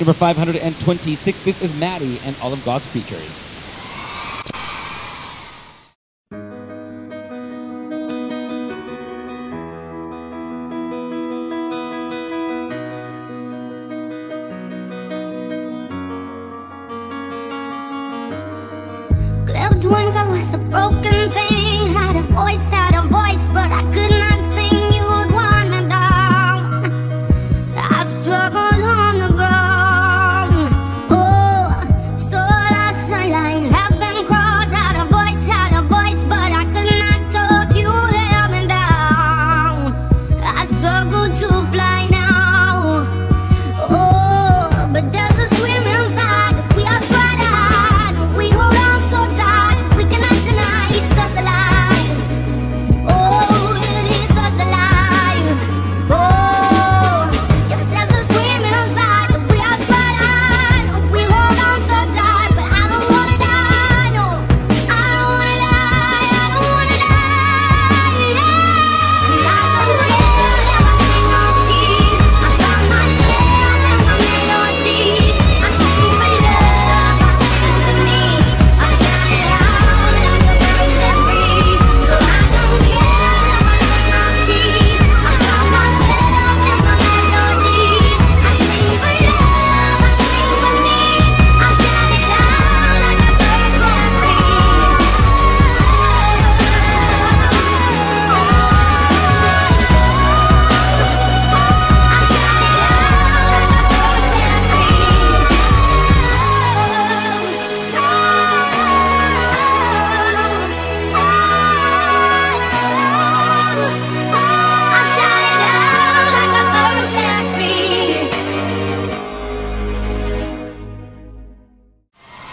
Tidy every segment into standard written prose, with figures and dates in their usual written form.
number 526. This is Maddie and All of God's Creatures. Loved ones, I was a broken thing, had a voice, but I could not sing. You would want me down, I struggled on the ground. Oh, so lost the line, have been crossed. Had a voice, but I could not talk. You held me down, I struggled to fly now. Oh, but there's a scream inside, we are trying to hide, we hold on so tight.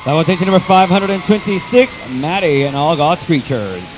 That was entry number 526, Maddie and All God's Creatures.